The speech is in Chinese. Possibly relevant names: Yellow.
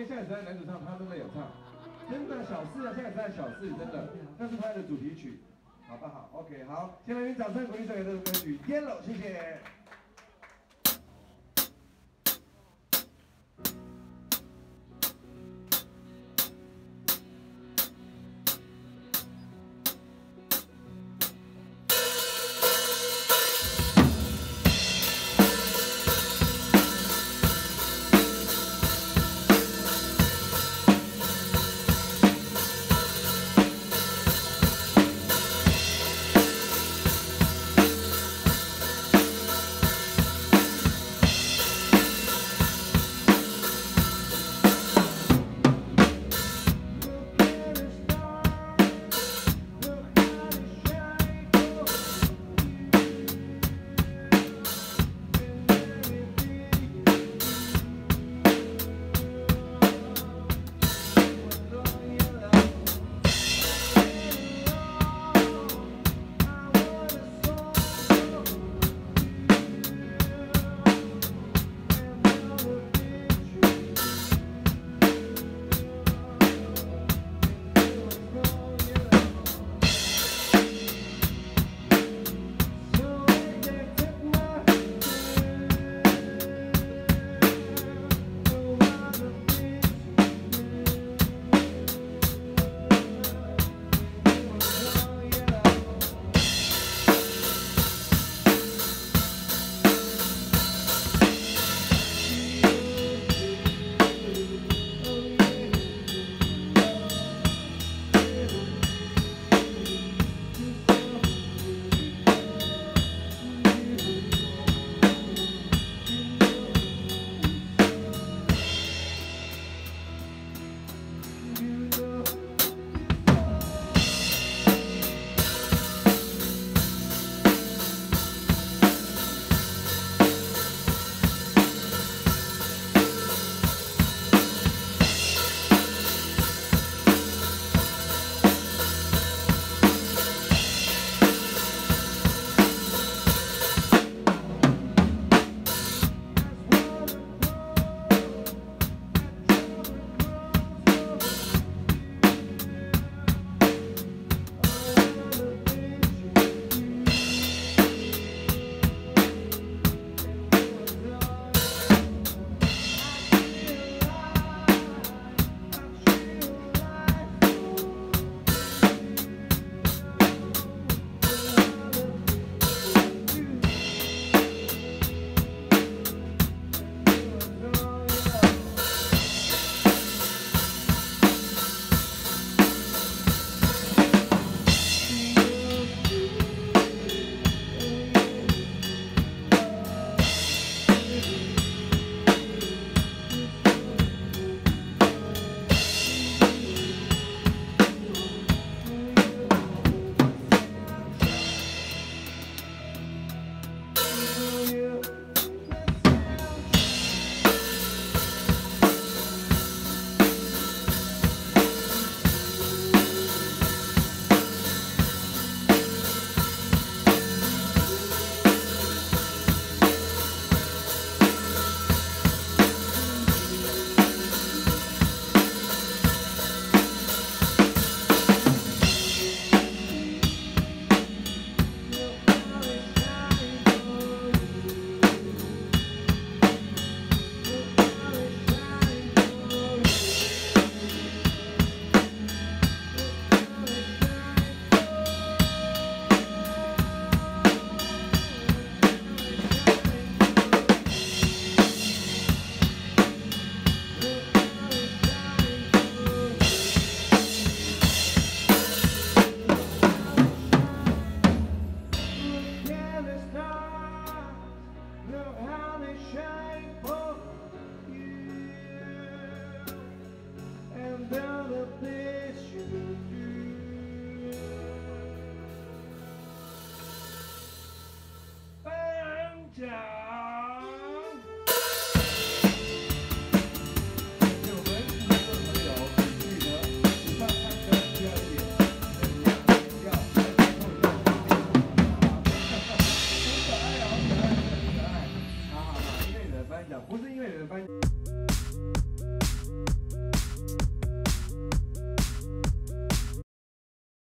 因为下一次的男主唱他真的有唱，真的小四啊，下一次的小四真的，那是他的主题曲，好不好 ？OK， 好，先来点掌声鼓励这首歌曲《Yellow》，谢谢。 Shine for you and all the things.